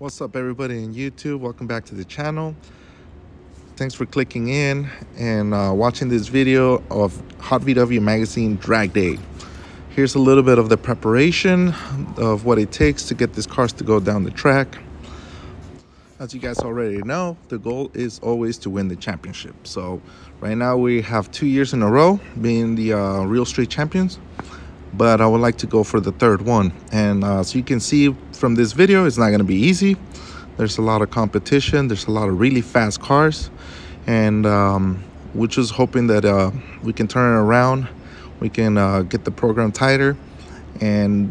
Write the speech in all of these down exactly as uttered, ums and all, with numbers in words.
What's up everybody on YouTube, welcome back to the channel. Thanks for clicking in and uh, watching this video of Hot V W Magazine drag day. Here's a little bit of the preparation of what it takes to get these cars to go down the track. As you guys already know, the goal is always to win the championship. So right now we have two years in a row being the uh, real street champions, but I would like to go for the third one. And uh, so you can see from this video, it's not going to be easy. There's a lot of competition. There's a lot of really fast cars. And um, we're just hoping that uh, we can turn it around. We can uh, get the program tighter. And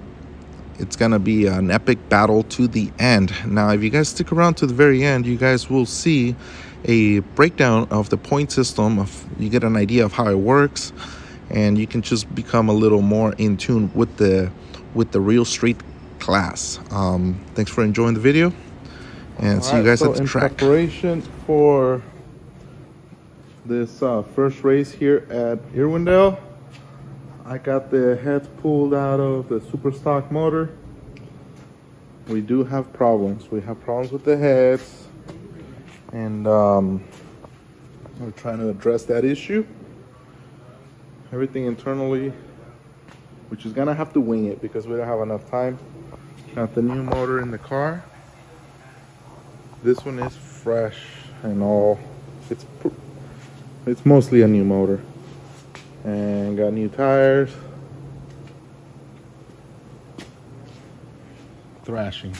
it's going to be an epic battle to the end. Now, if you guys stick around to the very end, you guys will see a breakdown of the point system. Of, you get an idea of how it works. And you can just become a little more in tune with the with the real street class. Um, thanks for enjoying the video, and see you guys at the track. In preparation for this uh, first race here at Irwindale, I got the heads pulled out of the super stock motor. We do have problems. We have problems with the heads, and um, we're trying to address that issue. Everything internally, which is gonna have to wing it because we don't have enough time. Got the new motor in the car. This one is fresh and all. It's it's mostly a new motor, and got new tires. Thrashing.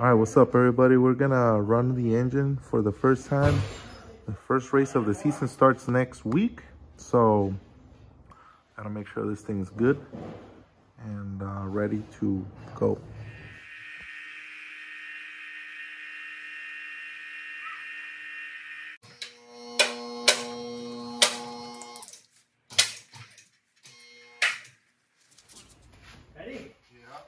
All right, what's up everybody? We're gonna run the engine for the first time. The first race of the season starts next week. So, gotta make sure this thing's good and uh, ready to go. Ready? Yeah.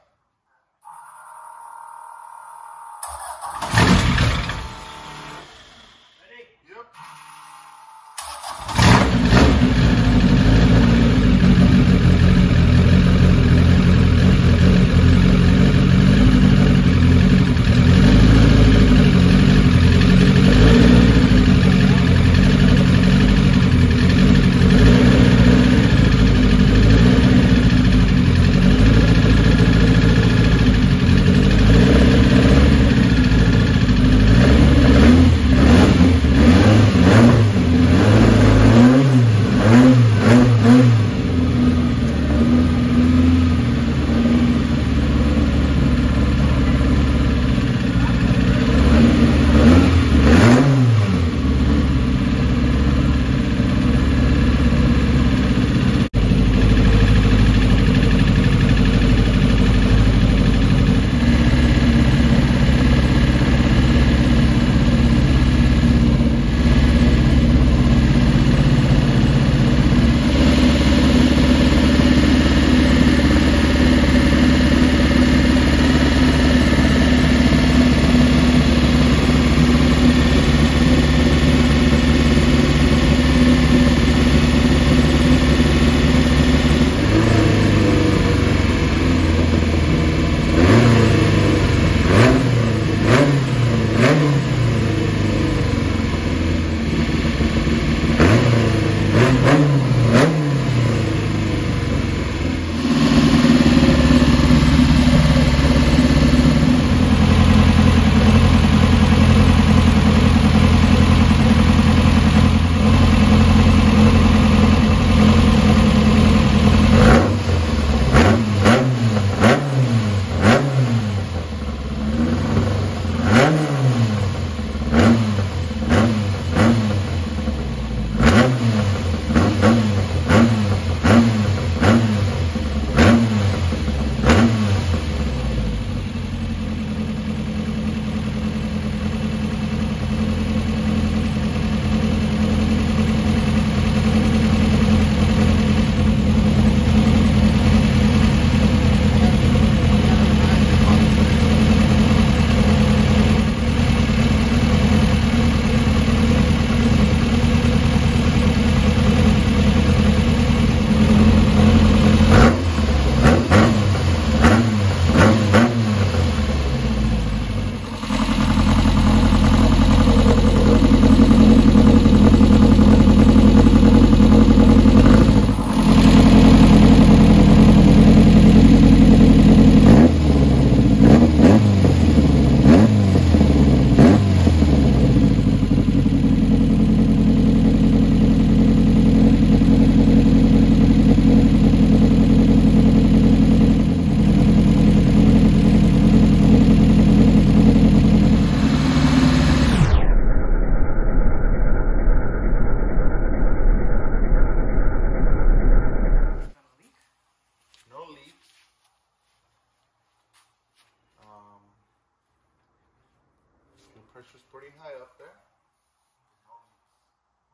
Which was pretty high up there. What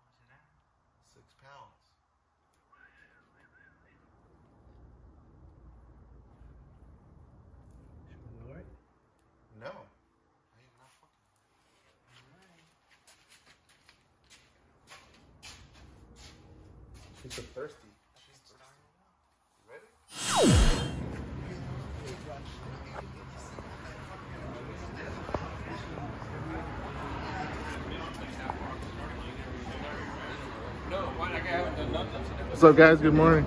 was it at? Six pounds. Should we lower it? No. I am not fucking. Alright. She's so thirsty. She's thirsty. You ready? What's up, guys? Good morning.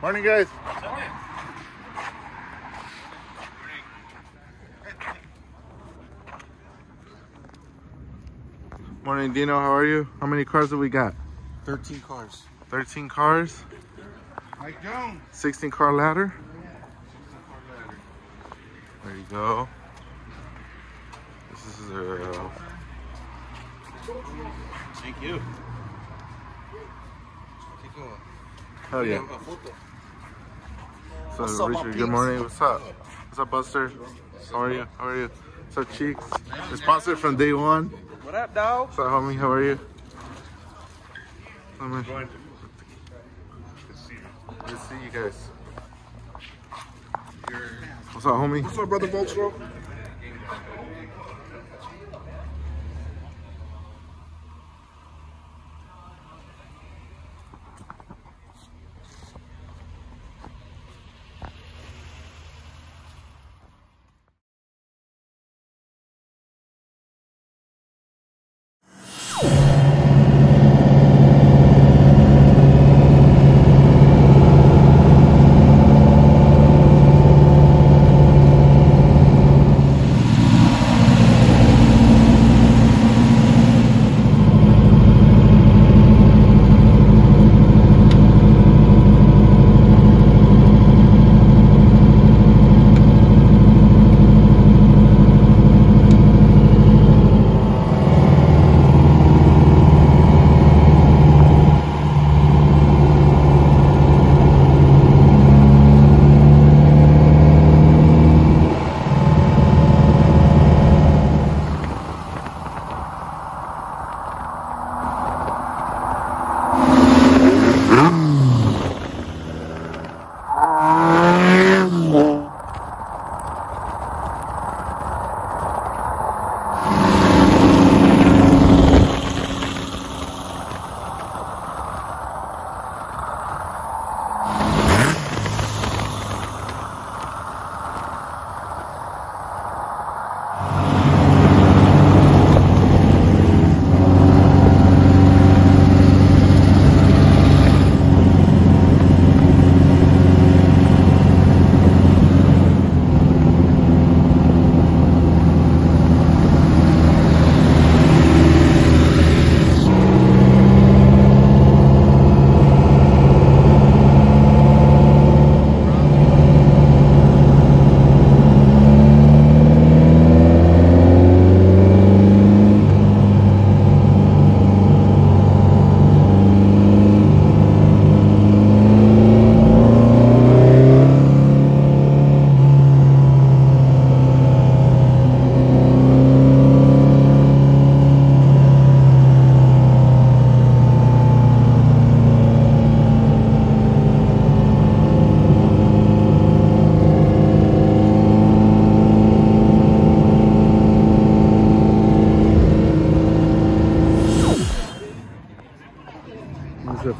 Morning, guys. Morning, Dino. How are you? How many cars have we got? Thirteen cars. Thirteen cars. Mike Jones. Sixteen car ladder. Yeah. Sixteen car ladder. There you go. This is a. Thank you. Hell yeah. So what's up, Richard, good morning. What's up? What's up, Buster? How are you? How are you? What's up, Cheeks? We're sponsored from day one. What up, dog? What's up, homie? How are you? Good to see you. Good to see you guys. What's up, homie? What's up, brother Voltro?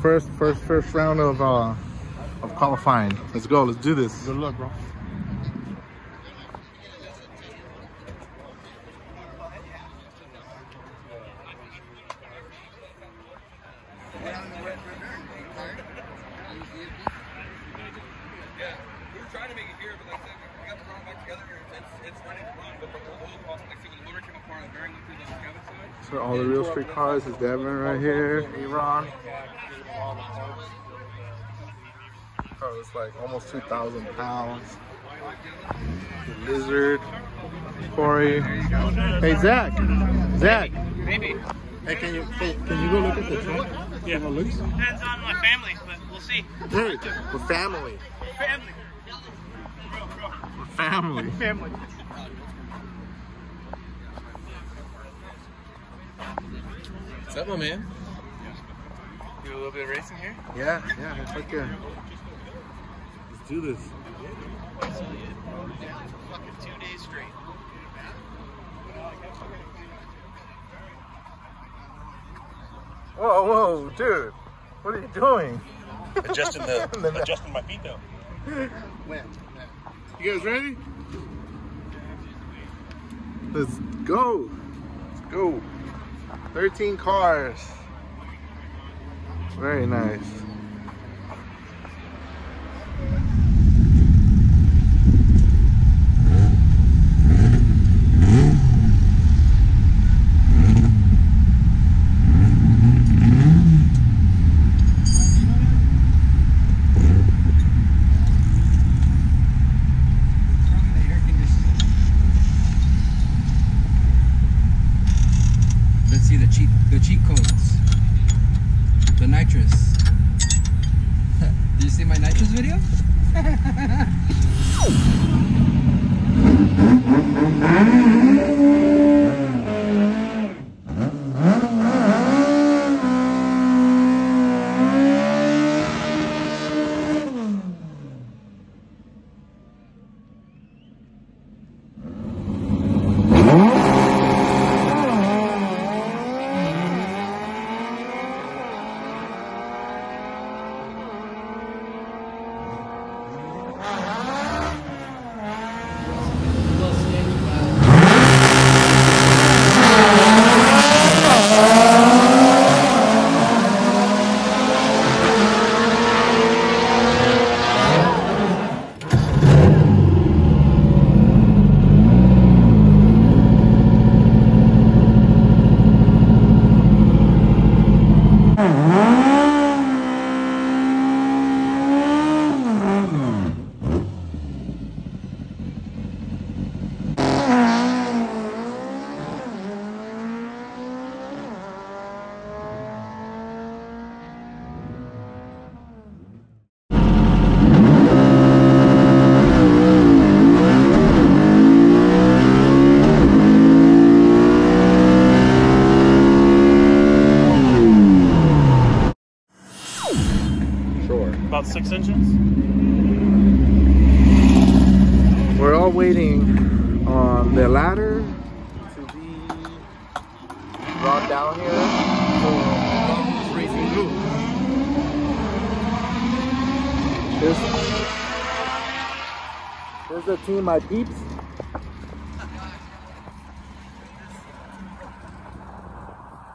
First, first, first round of uh, of qualifying. Let's go. Let's do this. Good luck, bro. So all the real street cars is Devin right here, Iran. car was like almost two thousand pounds. The lizard, Corey. Hey, Zach. Zach. Maybe. Hey, can you can, can you go look at the truck? Yeah. Depends on my family, but we'll see. Dude, we're family. We're family. We're family. Family. What's up, my man? Do a little bit of racing here? Yeah, yeah, it's okay. Let's do this. Fucking two days straight. Whoa, whoa, dude! What are you doing? Adjusting the, adjusting my feet though. When? You guys ready? Let's go. Let's go. Thirteen cars. Very nice. Let's see the cheat the cheat codes. The nitrous. Did you see my nitrous video? About six inches. We're all waiting on the ladder to be brought down here for racing group. This, this is the team I peeps.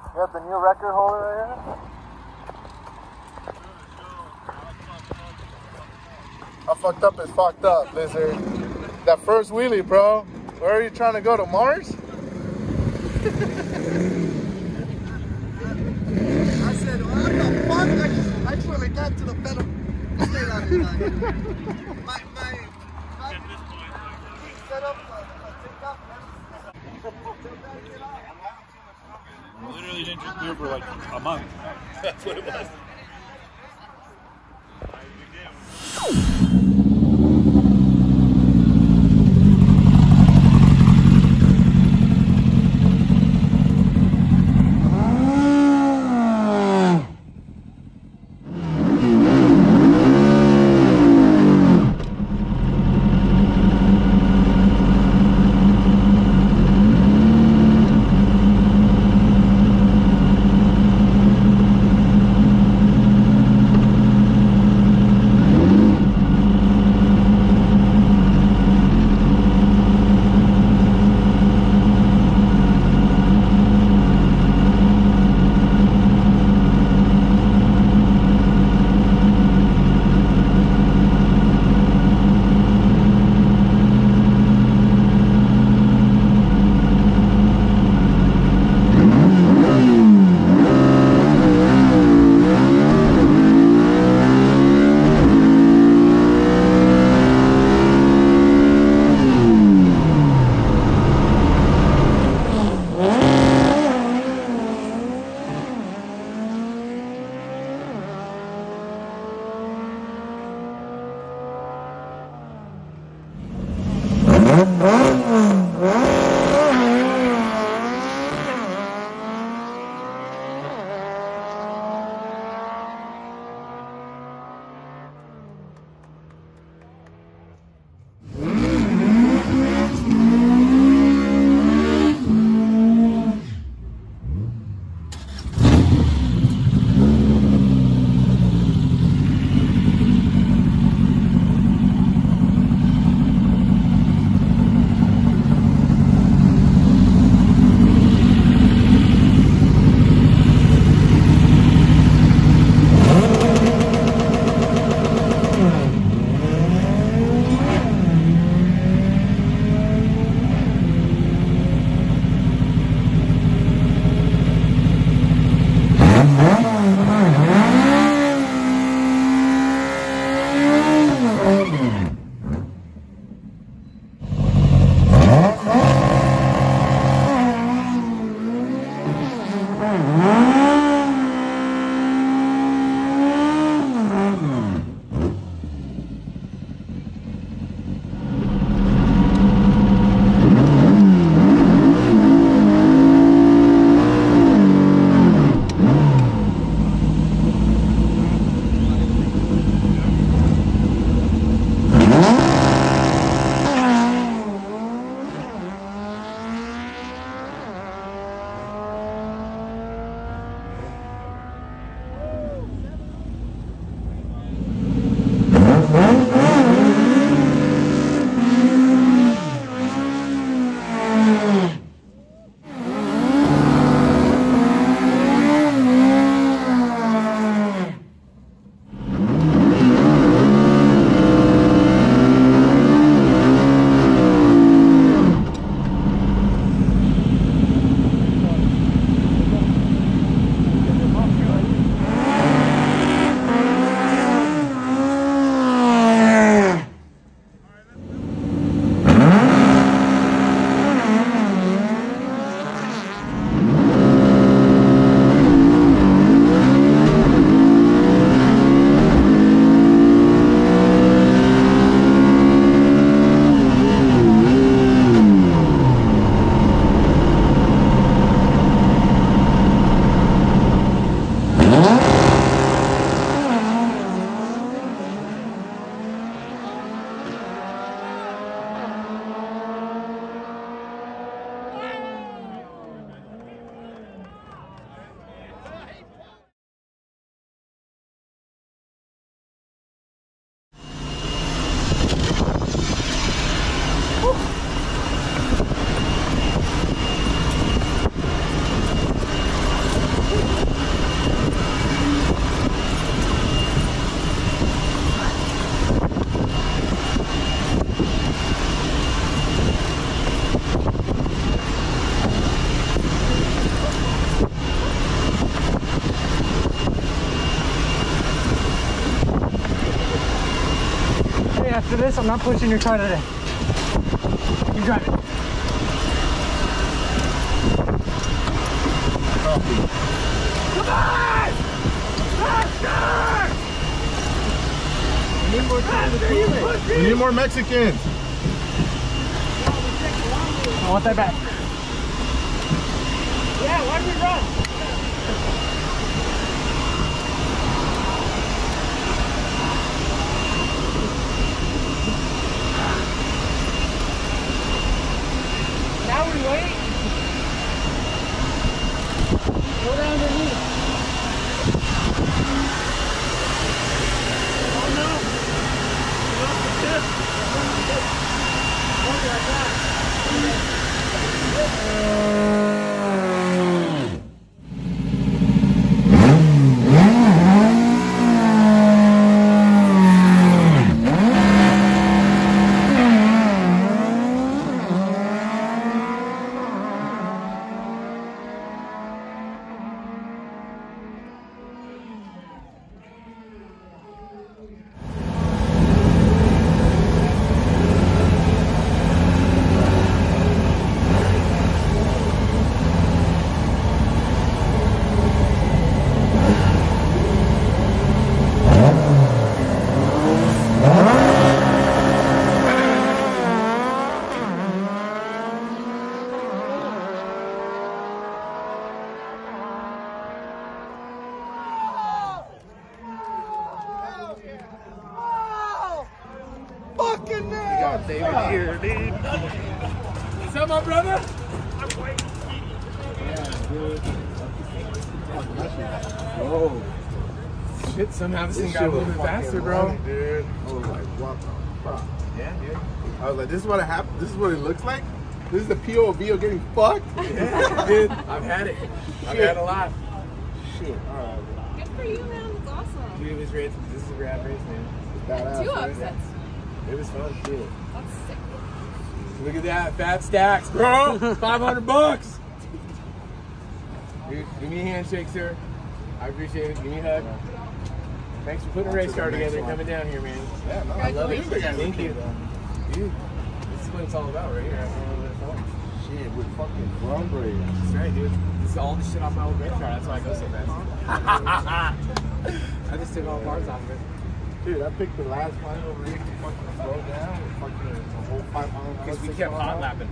We have the new record holder right here. I fucked up is fucked up, lizard. That first wheelie, bro. Where are you trying to go, to Mars? I said, what the fuck? I just, I totally got to the pedal. Stayed on it. Like, my, my, my set up, uh, take off, I literally didn't drink beer for like a month. That's what it was. After this, I'm not pushing your car today. You drive it. Come on! Faster! We need more, Faster, we need more Mexicans. I want that back. Yeah, why did we run? Here, dude. Is that my brother? I'm waiting. Yeah, dude. Oh. Shit, somehow this thing got a little bit faster, bro. Dude. I was like, what the fuck? Yeah, dude. I was like, this is what it happened. This is what it looks like. This is the P O V of getting fucked. Yeah, dude. I've had it. I've Shit. had a lot. Shit. Alright. Good for you, man. That's awesome. Dude, it was great. This is rap race, man. Badass, two upsets. It was fun, too. That's sick. Look at that, fat stacks, bro! five hundred bucks! Dude, give me a handshake, sir. I appreciate it. Give me a hug. Thanks for putting a race car together and coming down here, man. Yeah, no, I love it. Thank you. Dude, this is what it's all about right here. Having a little bit of fun. Shit, we're fucking groundbreaking. That's right, dude. It's all the shit off my old race car. That's why I go so fast. I just took all parts off of it. Dude, I picked the last line over here. Fucking slow down. Fucking the whole five mile. Because we kept hot lapping.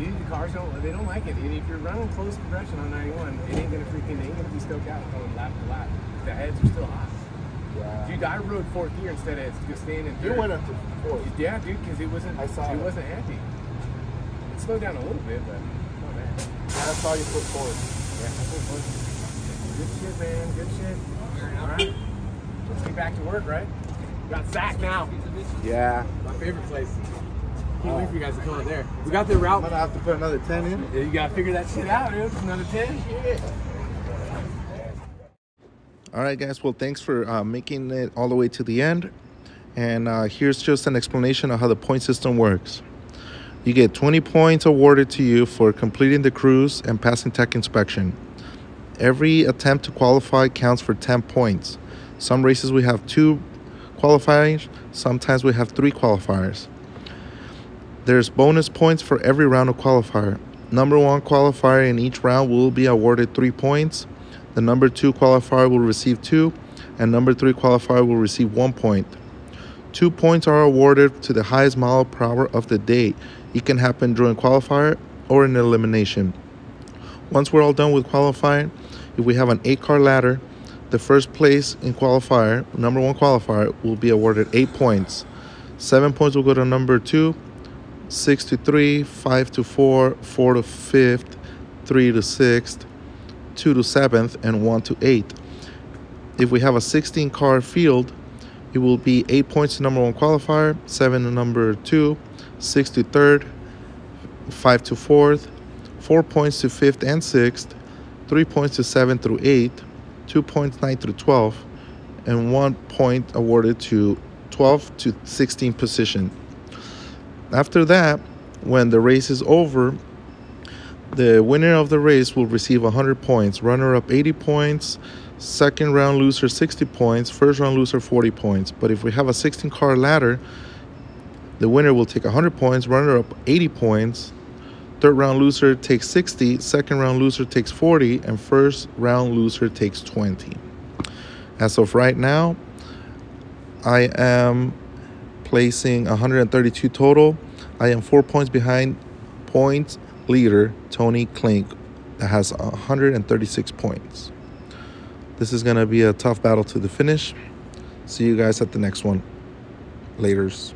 You, the cars don't, they don't like it. And if you're running close compression on ninety-one, it ain't gonna freaking, it ain't gonna be stoked out going lap to lap. The heads are still hot. Yeah. Dude, I rode fourth gear instead of just staying in third. You went up to fourth. Yeah, dude, because it wasn't, I saw it, it wasn't happy. It slowed down a little bit, but oh man. Yeah, I saw you put forward. Yeah, I put forward. Good shit, man. Good shit. All right. Let's get back to work, right? We got sacked now. Yeah. My favorite place. Can't wait for you guys to come out there. We got the route. I'm gonna have to put another ten in. Yeah, you gotta figure that shit out, dude. Another ten. Shit. All right, guys. Well, thanks for uh, making it all the way to the end. And uh, here's just an explanation of how the point system works. You get twenty points awarded to you for completing the cruise and passing tech inspection. Every attempt to qualify counts for ten points. Some races we have two qualifiers. Sometimes we have three qualifiers. There's bonus points for every round of qualifier. Number one qualifier in each round will be awarded three points. The number two qualifier will receive two, and number three qualifier will receive one point. Two points are awarded to the highest mile per hour of the day. It can happen during qualifier or in elimination. Once we're all done with qualifying, if we have an eight car ladder, the first place in qualifier, number one qualifier, will be awarded eight points. Seven points will go to number two. Six to three, five to four, four to fifth, three to sixth, two to seventh, and one to eighth. If we have a sixteen car field, it will be eight points to number one qualifier, seven to number two, six to third, five to fourth, four points to fifth and sixth, three points to seven through eight, two points nine through twelve, and one point awarded to twelve to sixteen position. After that, when the race is over, the winner of the race will receive one hundred points, runner-up eighty points, second round loser sixty points, first round loser forty points. But if we have a sixteen car ladder, the winner will take one hundred points, runner-up eighty points, third round loser takes sixty, second round loser takes forty, and first round loser takes twenty. As of right now, I am placing one hundred thirty-two total. I am four points behind points leader Tony Klink that has one hundred thirty-six points. This is going to be a tough battle to the finish. See you guys at the next one. Laters.